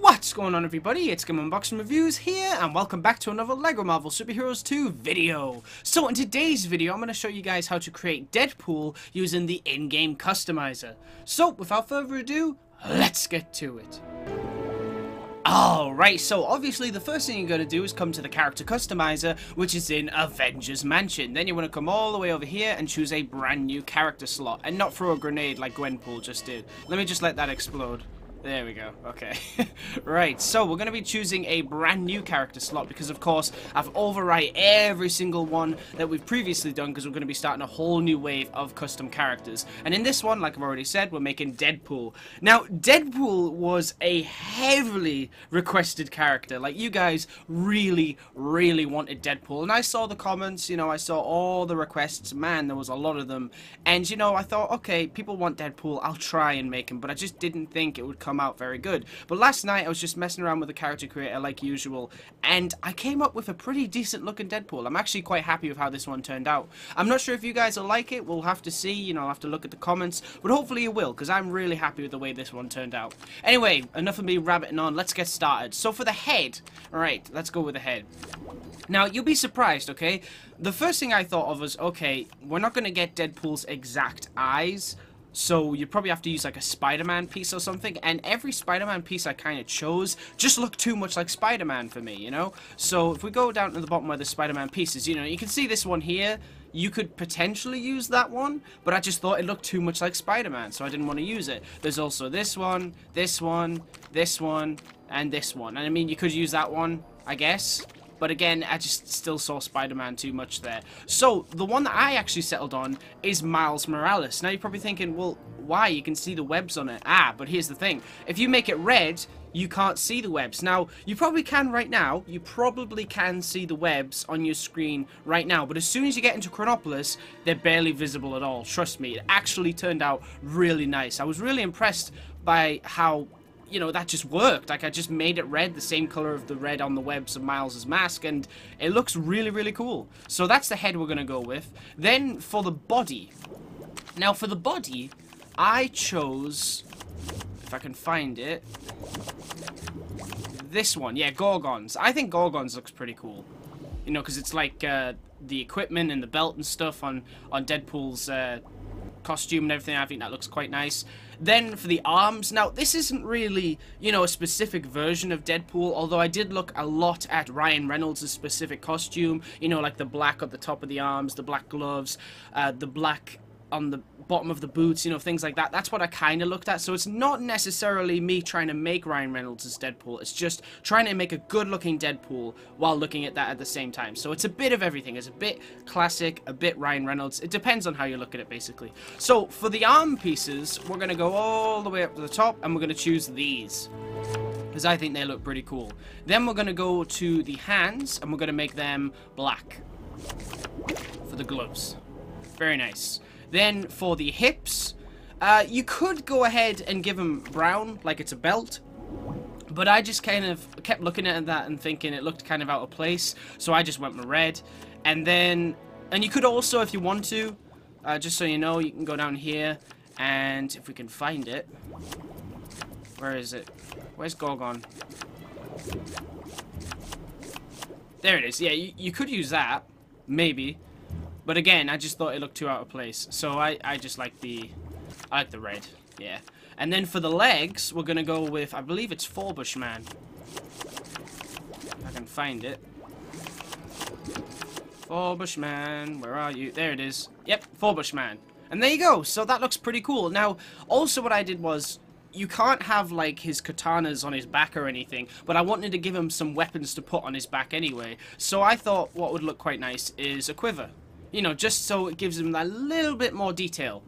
What's going on, everybody? It's Game Unboxing Reviews here, and welcome back to another Lego Marvel Super Heroes 2 video. So in today's video, I'm going to show you guys how to create Deadpool using the in-game customizer. So without further ado, let's get to it. Alright, so obviously the first thing you're going to do is come to the character customizer, which is in Avengers Mansion. Then you want to come all the way over here and choose a brand new character slot, and not throw a grenade like Gwenpool just did. Let me just let that explode. There we go, okay. Right, so we're going to be choosing a brand new character slot because, of course, I've overwritten every single one that we've previously done because we're going to be starting a whole new wave of custom characters. And in this one, like I've already said, we're making Deadpool. Now, Deadpool was a heavily requested character. Like, you guys really, really wanted Deadpool. And I saw the comments, you know, I saw all the requests. Man, there was a lot of them. And, you know, I thought, okay, people want Deadpool. I'll try and make him. But I just didn't think it would come out very good. But last night I was just messing around with the character creator like usual, and I came up with a pretty decent looking Deadpool. I'm actually quite happy with how this one turned out. I'm not sure if you guys will like it. We'll have to see, you know, I'll have to look at the comments, but hopefully you will, because I'm really happy with the way this one turned out. Anyway, enough of me rabbiting on, let's get started. So for the head, alright, let's go with the head. Now, you'll be surprised, okay? The first thing I thought of was, okay, we're not going to get Deadpool's exact eyes, so you probably have to use like a Spider-Man piece or something, and every Spider-Man piece I kind of chose just looked too much like Spider-Man for me, you know? So if we go down to the bottom where the Spider-Man pieces, you know, you can see this one here. You could potentially use that one, but I just thought it looked too much like Spider-Man, so I didn't want to use it. There's also this one, this one, this one, and this one. And I mean, you could use that one, I guess. But again, I just still saw Spider-Man too much there. So, the one that I actually settled on is Miles Morales. Now, you're probably thinking, well, why? You can see the webs on it. Ah, but here's the thing. If you make it red, you can't see the webs. Now, you probably can right now. You probably can see the webs on your screen right now. But as soon as you get into Chronopolis, they're barely visible at all. Trust me, it actually turned out really nice. I was really impressed by how, you know, that just worked. Like, I just made it red, the same color of the red on the webs of Miles's mask, and it looks really, really cool. So that's the head we're gonna go with. Then for the body. Now for the body, I chose, if I can find it, this one. Yeah, Gorgons. I think Gorgons looks pretty cool. You know, because it's like the equipment and the belt and stuff on Deadpool's costume and everything. I think that looks quite nice. Then for the arms, now this isn't really, you know, a specific version of Deadpool, although I did look a lot at Ryan Reynolds' specific costume, you know, like the black at the top of the arms, the black gloves, the black on the bottom of the boots, you know, things like that. That's what I kind of looked at, so it's not necessarily me trying to make Ryan Reynolds as Deadpool, it's just trying to make a good-looking Deadpool while looking at that at the same time. So it's a bit of everything. It's a bit classic, a bit Ryan Reynolds. It depends on how you look at it, basically. So, for the arm pieces, we're going to go all the way up to the top, and we're going to choose these, because I think they look pretty cool. Then we're going to go to the hands, and we're going to make them black for the gloves. Very nice. Then, for the hips, you could go ahead and give them brown, like it's a belt. But I just kind of kept looking at that and thinking it looked kind of out of place. So I just went with red. And then, and you could also, if you want to, just so you know, you can go down here. And if we can find it. Where is it? Where's Gorgon? There it is. Yeah, you could use that. Maybe. But again, I just thought it looked too out of place, so I just like the red, yeah. And then for the legs, we're gonna go with, I believe it's Forbushman. If I can find it. Forbushman, where are you? There it is. Yep, Forbushman. And there you go. So that looks pretty cool. Now, also what I did was, you can't have, like, his katanas on his back or anything, but I wanted to give him some weapons to put on his back anyway. So I thought what would look quite nice is a quiver. You know, just so it gives him a little bit more detail.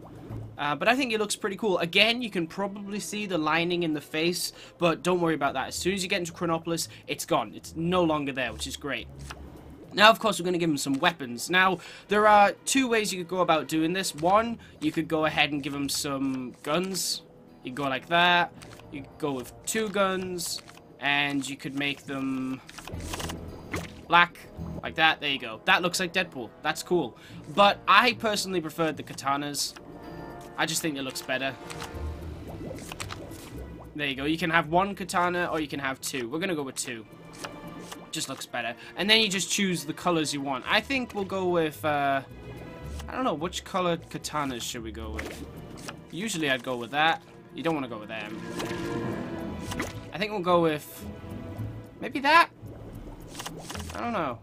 But I think it looks pretty cool. Again, you can probably see the lining in the face, but don't worry about that. As soon as you get into Chronopolis, it's gone. It's no longer there, which is great. Now, of course, we're going to give him some weapons. Now, there are two ways you could go about doing this. One, you could go ahead and give him some guns. You could go like that. You could go with two guns, and you could make them black. Like that, there you go. That looks like Deadpool. That's cool. But I personally preferred the katanas. I just think it looks better. There you go. You can have one katana or you can have two. We're going to go with two. Just looks better. And then you just choose the colors you want. I think we'll go with... I don't know. Which color katanas should we go with? Usually I'd go with that. You don't want to go with them. I think we'll go with... maybe that? I don't know.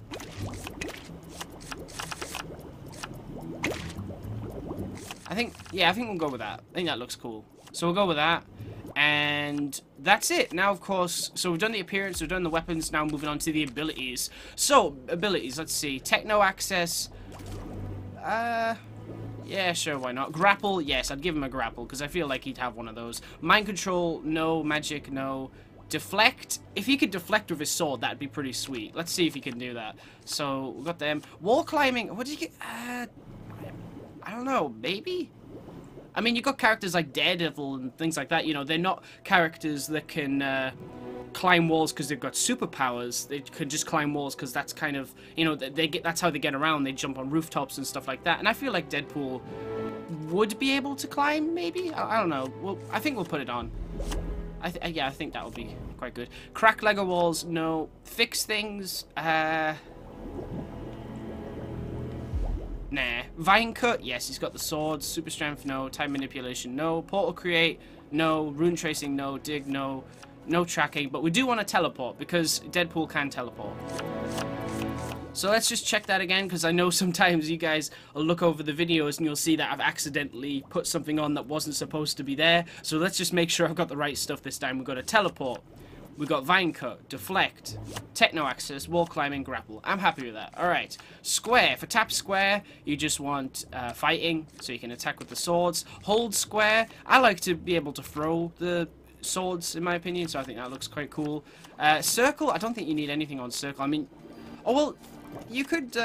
I think... yeah, I think we'll go with that. I think that looks cool. So we'll go with that. And that's it. Now, of course, so we've done the appearance, we've done the weapons, now moving on to the abilities. So, abilities, let's see. Techno access. Yeah, sure, why not. Grapple, yes, I'd give him a grapple, because I feel like he'd have one of those. Mind control, no. Magic, no. Deflect. If he could deflect with his sword, that'd be pretty sweet. Let's see if he can do that. So, we've got them. Wall climbing, what did you get? I don't know, maybe? I mean, you've got characters like Daredevil and things like that, you know, they're not characters that can climb walls because they've got superpowers. They could just climb walls because that's kind of, you know, they get, that's how they get around. They jump on rooftops and stuff like that. And I feel like Deadpool would be able to climb, maybe? I don't know. Well, I think we'll put it on. Yeah, I think that would be quite good. Crack Lego walls, no. Fix things, nah. Vine cut, yes, he's got the sword. Super strength, no. Time manipulation, no. Portal create, no. Rune tracing, no. Dig, no. No tracking, but we do want to teleport because Deadpool can teleport. So let's just check that again, because I know sometimes you guys will look over the videos and you'll see that I've accidentally put something on that wasn't supposed to be there. So let's just make sure I've got the right stuff this time. We've got to teleport. We got vine cut, deflect, techno access, wall climbing, grapple. I'm happy with that. All right, square. For tap square, you just want fighting, so you can attack with the swords. Hold square. I like to be able to throw the swords, in my opinion, so I think that looks quite cool. Circle. I don't think you need anything on circle. I mean, oh well, you could.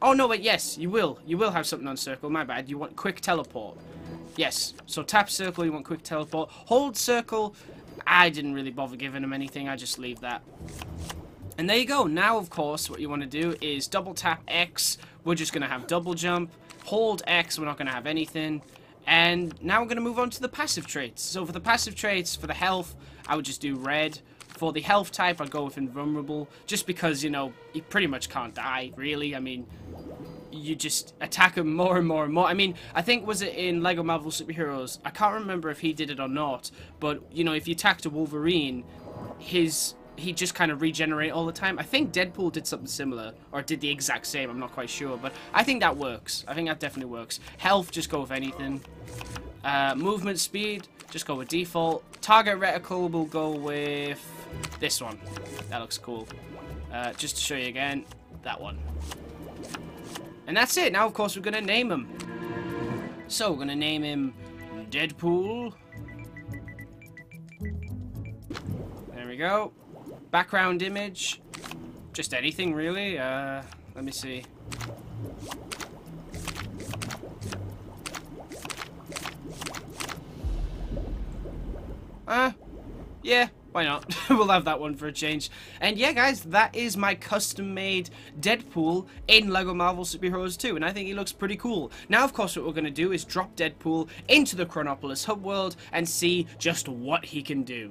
Oh no, wait. Yes, you will. You will have something on circle. My bad. You want quick teleport. Yes, so tap circle, you want quick teleport. Hold circle, I didn't really bother giving him anything, I just leave that. And there you go. Now, of course, what you want to do is double tap X. We're just going to have double jump. Hold X, we're not going to have anything. And now we're going to move on to the passive traits. So for the passive traits, for the health, I would just do red. For the health type, I'd go with invulnerable. Just because, you know, he pretty much can't die, really. I mean... you just attack him more and more and more. I mean, I think, was it in Lego Marvel Super Heroes? I can't remember if he did it or not, but, you know, if you attacked a Wolverine, he just kind of regenerate all the time. I think Deadpool did something similar, or did the exact same, I'm not quite sure, but I think that works. I think that definitely works. Health, just go with anything. Movement speed, just go with default. Target reticle, we'll go with this one. That looks cool. Just to show you again, that one. And that's it. Now, of course, we're going to name him. So, we're going to name him Deadpool. There we go. Background image. Just anything, really. Let me see. Yeah. Why not? We'll have that one for a change. And yeah, guys, that is my custom-made Deadpool in LEGO Marvel Super Heroes 2, and I think he looks pretty cool. Now, of course, what we're going to do is drop Deadpool into the Chronopolis hub world and see just what he can do.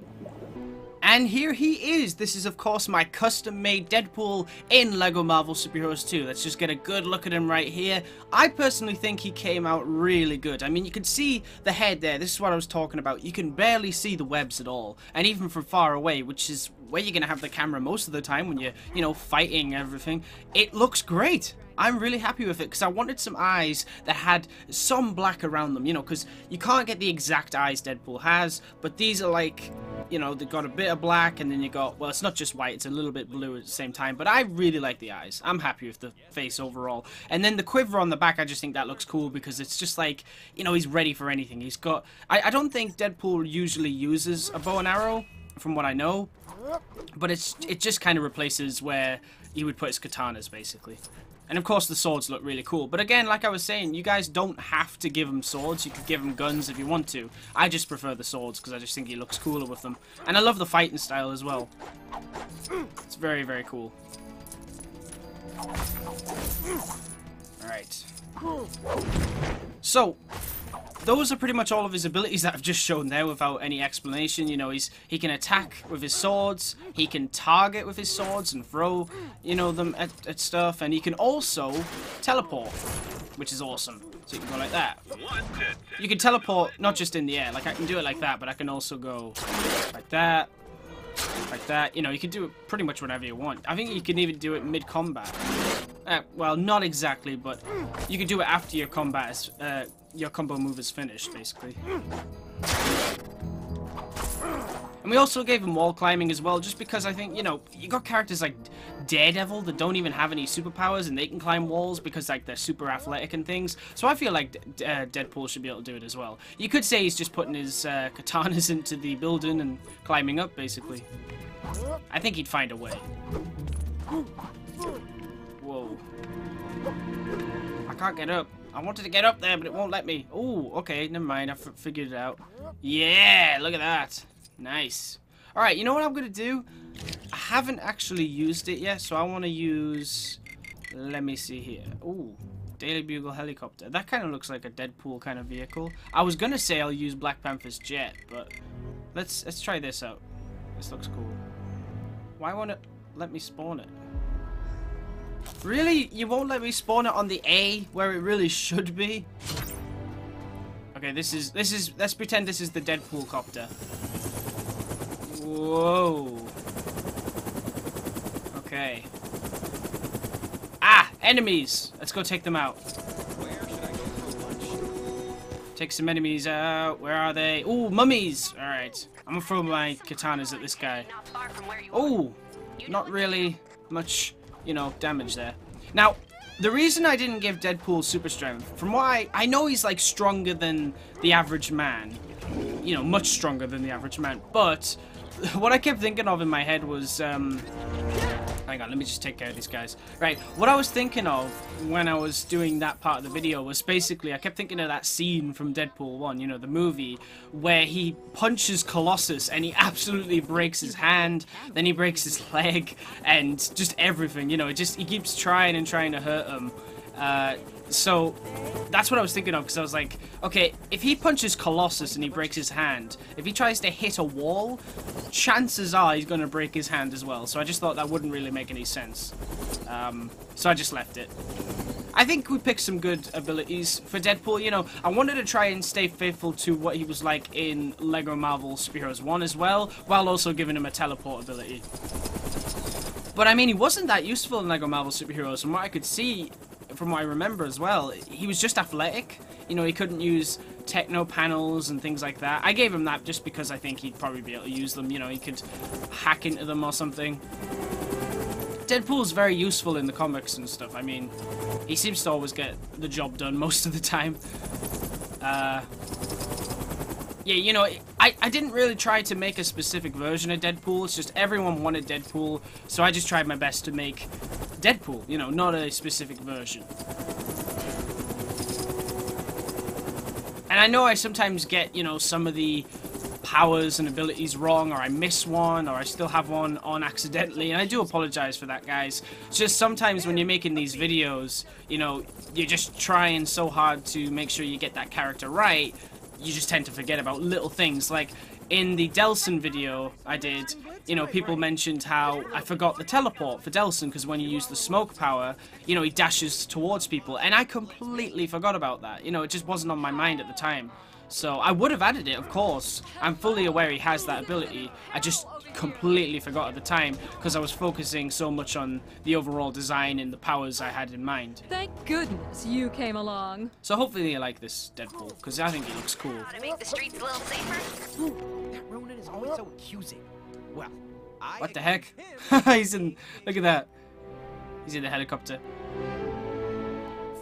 And here he is. This is, of course, my custom-made Deadpool in LEGO Marvel Super Heroes 2. Let's just get a good look at him right here. I personally think he came out really good. I mean, you can see the head there. This is what I was talking about. You can barely see the webs at all. And even from far away, which is where you're going to have the camera most of the time when you're, you know, fighting everything, it looks great. I'm really happy with it because I wanted some eyes that had some black around them, you know, because you can't get the exact eyes Deadpool has, but these are like, you know, they've got a bit of black and then you got, well, it's not just white, it's a little bit blue at the same time, but I really like the eyes. I'm happy with the face overall. And then the quiver on the back, I just think that looks cool because it's just like, you know, he's ready for anything. He's got, I don't think Deadpool usually uses a bow and arrow, from what I know, but it just kind of replaces where he would put his katanas, basically. And of course the swords look really cool. But again, like I was saying, you guys don't have to give him swords. You could give him guns if you want to. I just prefer the swords because I just think he looks cooler with them. And I love the fighting style as well. It's very, very cool. Alright. So, those are pretty much all of his abilities that I've just shown there without any explanation. You know, he can attack with his swords, he can target with his swords and throw, you know, them at stuff, and he can also teleport, which is awesome. So you can go like that. You can teleport not just in the air, like I can do it like that, but I can also go like that. Like that, you know, you can do it pretty much whenever you want. I think you can even do it mid-combat. Well, not exactly, but you can do it after your combat is, your combo move is finished, basically. And we also gave him wall climbing as well, just because I think, you know, you got characters like Daredevil that don't even have any superpowers, and they can climb walls because, like, they're super athletic and things. So I feel like Deadpool should be able to do it as well. You could say he's just putting his katanas into the building and climbing up, basically. I think he'd find a way. Whoa. I can't get up. I wanted to get up there, but it won't let me. Ooh, okay, never mind. I figured it out. Yeah, look at that. Nice. Alright, you know what I'm going to do? I haven't actually used it yet, so I want to use... Let me see here. Ooh, Daily Bugle helicopter. That kind of looks like a Deadpool kind of vehicle. I was going to say I'll use Black Panther's jet, but... Let's try this out. This looks cool. Why won't it let me spawn it? Really? You won't let me spawn it on the A, where it really should be? Okay, this is... Let's pretend this is the Deadpool copter. Whoa. Okay. Ah! Enemies! Let's go take them out. Where should I go for lunch? Take some enemies out. Where are they? Ooh, mummies! Alright. I'm gonna throw my katanas at this guy. Ooh! Not really much, you know, damage there. Now, the reason I didn't give Deadpool super strength, from what I know he's, like, stronger than the average man. You know, much stronger than the average man, but... What I kept thinking of in my head was, hang on, let me just take care of these guys. Right, what I was thinking of when I was doing that part of the video was basically, I kept thinking of that scene from Deadpool 1, you know, the movie, where he punches Colossus and he absolutely breaks his hand, then he breaks his leg, and just everything, you know, it just, he keeps trying and trying to hurt him. So that's what I was thinking of, because I was like, okay, if he punches Colossus and he breaks his hand, if he tries to hit a wall, chances are he's going to break his hand as well. So I just thought that wouldn't really make any sense. So I just left it. I think we picked some good abilities for Deadpool. You know, I wanted to try and stay faithful to what he was like in Lego Marvel Super Heroes 1 as well, while also giving him a teleport ability. But I mean, he wasn't that useful in Lego Marvel Super Heroes, from what I could see... From what I remember as well, he was just athletic. You know, he couldn't use techno panels and things like that. I gave him that just because I think he'd probably be able to use them. You know, he could hack into them or something. Deadpool's very useful in the comics and stuff. I mean, he seems to always get the job done most of the time. Yeah, you know, I didn't really try to make a specific version of Deadpool. It's just everyone wanted Deadpool, so I just tried my best to make... Deadpool, you know, not a specific version. And I know I sometimes get, you know, some of the powers and abilities wrong, or I miss one, or I still have one on accidentally, and I do apologize for that, guys. It's just sometimes when you're making these videos, you know, you're just trying so hard to make sure you get that character right, you just tend to forget about little things, like... In the Delsin video I did, you know, people mentioned how I forgot the teleport for Delsin, because when you use the smoke power, you know, he dashes towards people, and I completely forgot about that. You know, it just wasn't on my mind at the time. So I would have added it, of course. I'm fully aware he has that ability. I just completely forgot at the time, because I was focusing so much on the overall design and the powers I had in mind. Thank goodness you came along. So hopefully you like this Deadpool, because I think he looks cool. To make the streets a little safer. Ooh, that Ronin is always so accusing. Well, what the heck? He's in. Look at that. He's in the helicopter.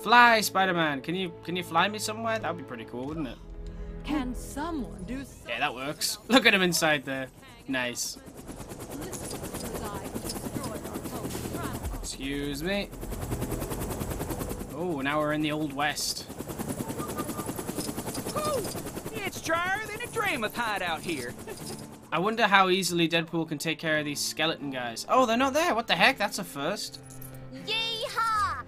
Fly, Spider-Man. Can you fly me somewhere? That'd be pretty cool, wouldn't it? Can someone do something? Yeah, that works. Look at him inside there. Nice. Excuse me. Oh, now we're in the Old West. Ooh, it's drier than a Dramath hide out here. I wonder how easily Deadpool can take care of these skeleton guys. Oh, they're not there. What the heck? That's a first. Yeehaw!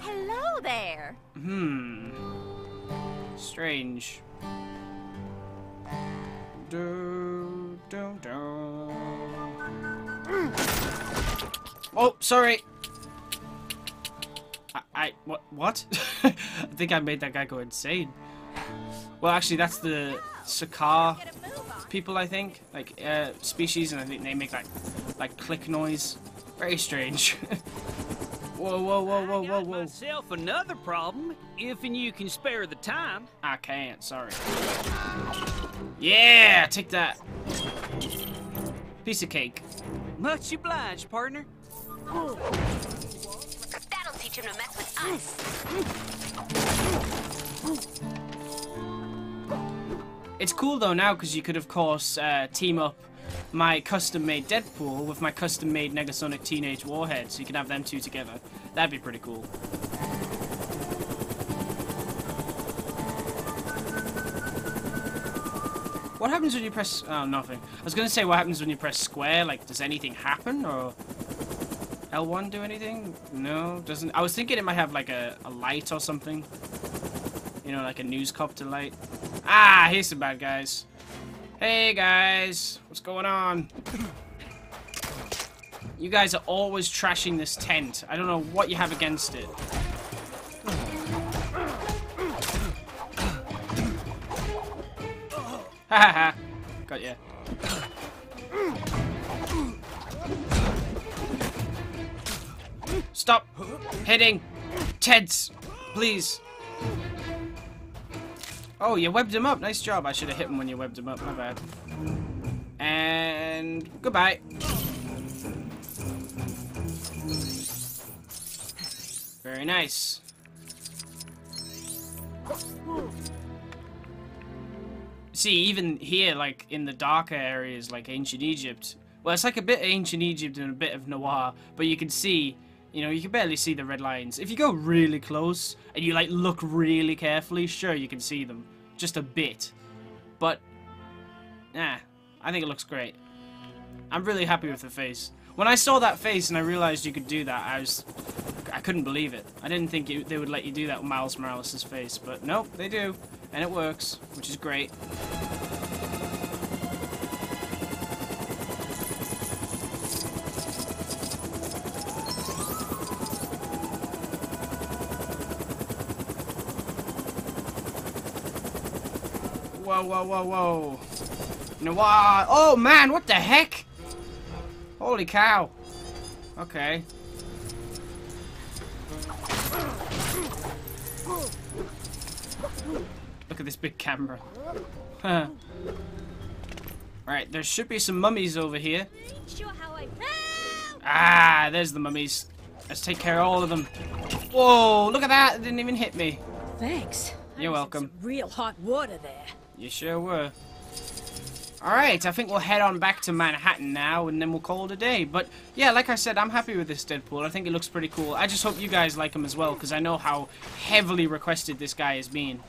Hello there. Hmm. Strange. do, do, do. Oh, sorry. What? I think I made that guy go insane. Well, actually, that's the Sakaar people, I think. Like, species, and I think they make like click noise. Very strange. Whoa, whoa, whoa, whoa, whoa, whoa. I got myself another problem, if and you can spare the time. I can't, sorry. Yeah, take that. Piece of cake. Much obliged, partner. That'll teach him to mess with us. It's cool, though, now, because you could, of course, team up my custom-made Deadpool with my custom-made Negasonic Teenage Warhead, so you can have them two together. That'd be pretty cool. What happens when you press... oh, nothing. I was gonna say, what happens when you press square? Like, does anything happen, or... L1 do anything? No, doesn't... I was thinking it might have, like, a light or something. You know, like a newscopter light. Ah, here's some bad guys. Hey guys, what's going on? You guys are always trashing this tent. I don't know what you have against it. Hahaha, got ya. Stop hitting tents, please. Oh, you webbed him up. Nice job. I should have hit him when you webbed him up. My bad. And goodbye. Very nice. See, even here, like, in the darker areas, like ancient Egypt. Well, it's like a bit of ancient Egypt and a bit of noir, but you can see... you know, you can barely see the red lines. If you go really close, and you, like, look really carefully, sure, you can see them. Just a bit. But, nah, I think it looks great. I'm really happy with the face. When I saw that face and I realized you could do that, I couldn't believe it. I didn't think they would let you do that with Miles Morales' face, but nope, they do. And it works, which is great. Whoa, whoa, whoa, whoa. Noir. Oh, man, what the heck? Holy cow. Okay. Look at this big camera. Alright, there should be some mummies over here. Ah, there's the mummies. Let's take care of all of them. Whoa, look at that. It didn't even hit me. Thanks. You're welcome. Real hot water there. You sure were. Alright, I think we'll head on back to Manhattan now, and then we'll call it a day. But, yeah, like I said, I'm happy with this Deadpool. I think it looks pretty cool. I just hope you guys like him as well, because I know how heavily requested this guy has been.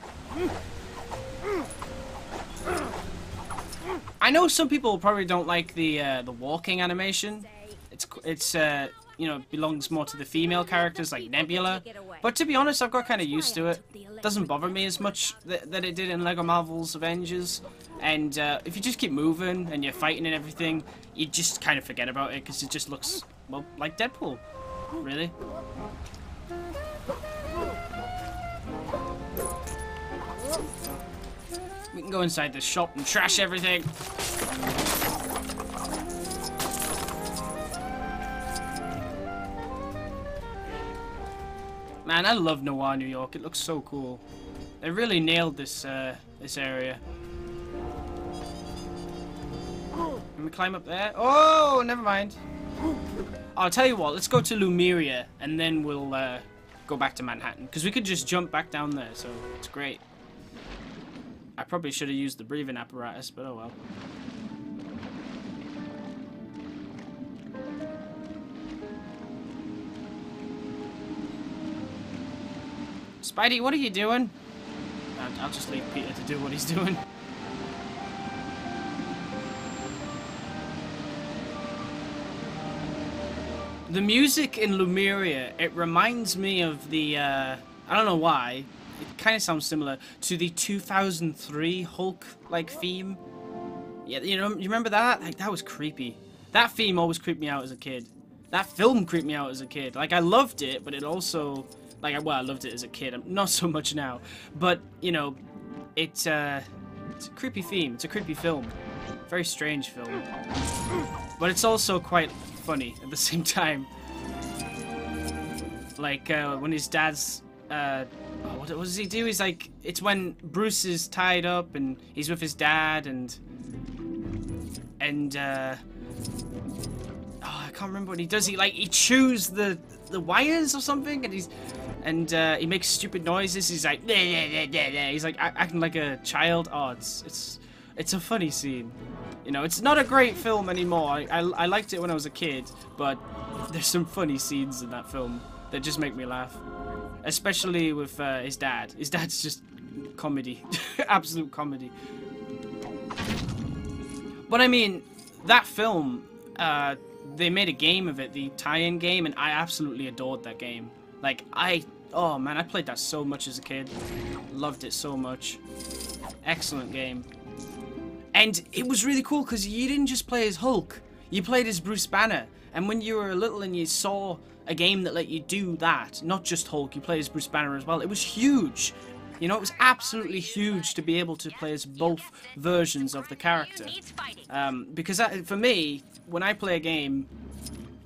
I know some people probably don't like the walking animation. It's you know, belongs more to the female characters, like Nebula. But to be honest, I've got kind of used to it. Doesn't bother me as much that it did in Lego Marvel's Avengers. And if you just keep moving and you're fighting and everything, you just kind of forget about it because it just looks, well, like Deadpool, really. We can go inside the shop and trash everything. Man, I love Noir New York. It looks so cool. They really nailed this area. Can we climb up there? Oh, never mind. I'll tell you what. Let's go to Lumeria, and then we'll go back to Manhattan. Because we could just jump back down there, so it's great. I probably should have used the breathing apparatus, but oh well. Spidey, what are you doing? I'll just leave Peter to do what he's doing. The music in Lumeria, it reminds me of the, I don't know why, it kind of sounds similar to the 2003 Hulk-like theme. Yeah, you know, you remember that? Like, that was creepy. That theme always creeped me out as a kid. That film creeped me out as a kid. Like, I loved it, but it also... Like, well, I loved it as a kid. Not so much now. But, you know, it's a creepy theme. It's a creepy film. Very strange film. But it's also quite funny at the same time. Like, when his dad's... what does he do? He's like... It's when Bruce is tied up and he's with his dad and... I can't remember what he does. He, like, he chews the wires or something, and he makes stupid noises. He's like, nah, nah, nah, nah, nah. He's like acting like a child. Oh, it's a funny scene. You know, it's not a great film anymore. I liked it when I was a kid, but there's some funny scenes in that film that just make me laugh. Especially with his dad. His dad's just comedy. Absolute comedy. But I mean, that film, they made a game of it, the tie-in game, and I absolutely adored that game. Like, oh man, I played that so much as a kid. Loved it so much. Excellent game. And it was really cool, because you didn't just play as Hulk, you played as Bruce Banner. And when you were little and you saw a game that let you do that, not just Hulk, you play as Bruce Banner as well, it was huge. You know, it was absolutely huge to be able to play as both versions of the character. Because that, for me, when I play a game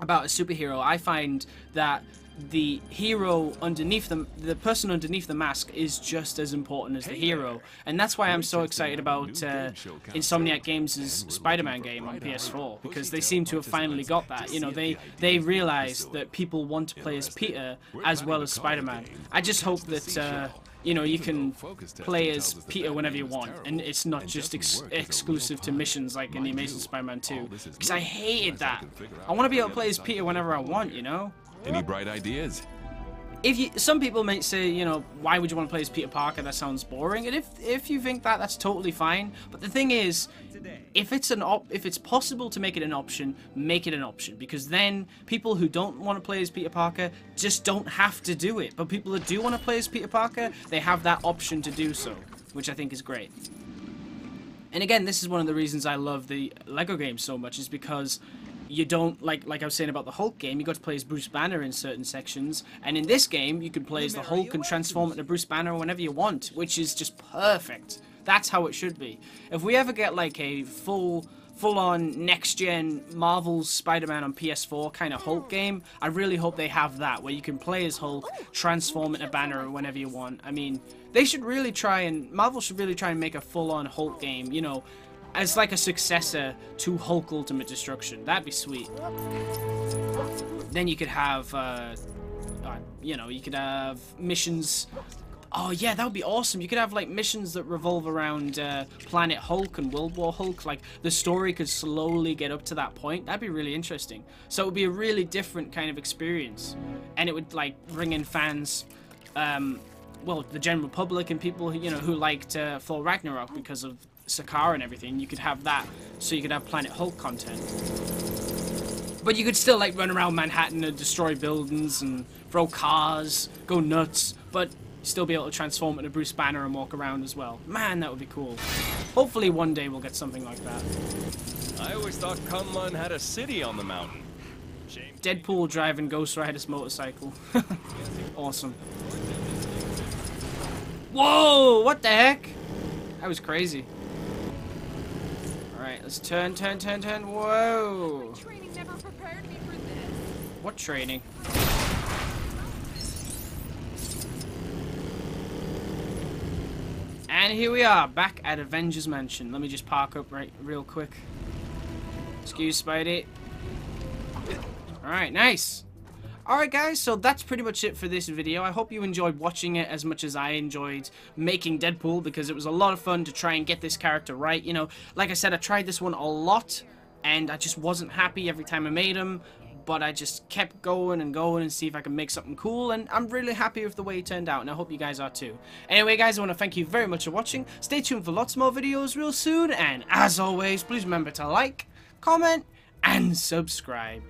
about a superhero, I find that the hero underneath them, the person underneath the mask, is just as important as the hero. And that's why I'm so excited about Insomniac Games' Spider-Man game on PS4, because they seem to have finally got that. You know, they realized that people want to play as Peter as well as Spider-Man. I just hope that... you know, you can play as Peter whenever you want, and it's not just exclusive to missions like in The Amazing Spider-Man 2, because I hated that. I want to be able to play as Peter whenever I want, you know? Any bright ideas? Some people might say, you know, why would you want to play as Peter Parker? That sounds boring. And if you think that, that's totally fine. But the thing is, if it's possible to make it an option, make it an option. Because then people who don't want to play as Peter Parker just don't have to do it. But people that do want to play as Peter Parker, they have that option to do so, which I think is great. And again, this is one of the reasons I love the LEGO game so much, is because... You don't, like I was saying about the Hulk game, you got to play as Bruce Banner in certain sections, and in this game, you can play as the Hulk and transform into Bruce Banner whenever you want, which is just perfect. That's how it should be. If we ever get, like, a full-on next-gen Marvel's Spider-Man on PS4 kind of Hulk game, I really hope they have that, where you can play as Hulk, transform into Banner whenever you want. I mean, they should really try and... Marvel should really try and make a full-on Hulk game, you know, as like a successor to Hulk Ultimate Destruction. That'd be sweet. Then you could have, you know, you could have missions. Oh yeah, that would be awesome. You could have like missions that revolve around Planet Hulk and World War Hulk. Like the story could slowly get up to that point. That'd be really interesting. So it would be a really different kind of experience, and it would like bring in fans. Well, the general public and people, you know, who liked Thor Ragnarok because of Sakaar and everything. You could have that, so you could have Planet Hulk content. But you could still, like, run around Manhattan and destroy buildings and throw cars, go nuts, but still be able to transform into Bruce Banner and walk around as well. Man, that would be cool. Hopefully one day we'll get something like that. I always thought Kunlun had a city on the mountain. Shame. Deadpool driving Ghost Rider's motorcycle. Awesome. Whoa! What the heck? That was crazy. Alright, let's turn. Whoa! My training never prepared me for this. What training? And here we are, back at Avengers Mansion. Let me just park up real quick. Excuse Spidey. Alright, nice! Alright guys, so that's pretty much it for this video. I hope you enjoyed watching it as much as I enjoyed making Deadpool, because it was a lot of fun to try and get this character right. You know, like I said, I tried this one a lot, and I just wasn't happy every time I made him, but I just kept going and going and see if I could make something cool, and I'm really happy with the way it turned out, and I hope you guys are too. Anyway guys, I want to thank you very much for watching. Stay tuned for lots more videos real soon, and as always, please remember to like, comment, and subscribe.